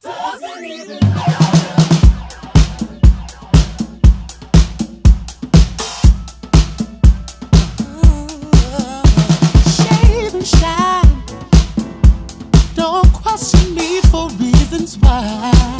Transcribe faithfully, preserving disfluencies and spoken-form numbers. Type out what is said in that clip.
Doesn't even shade and shine. Don't question me for reasons why.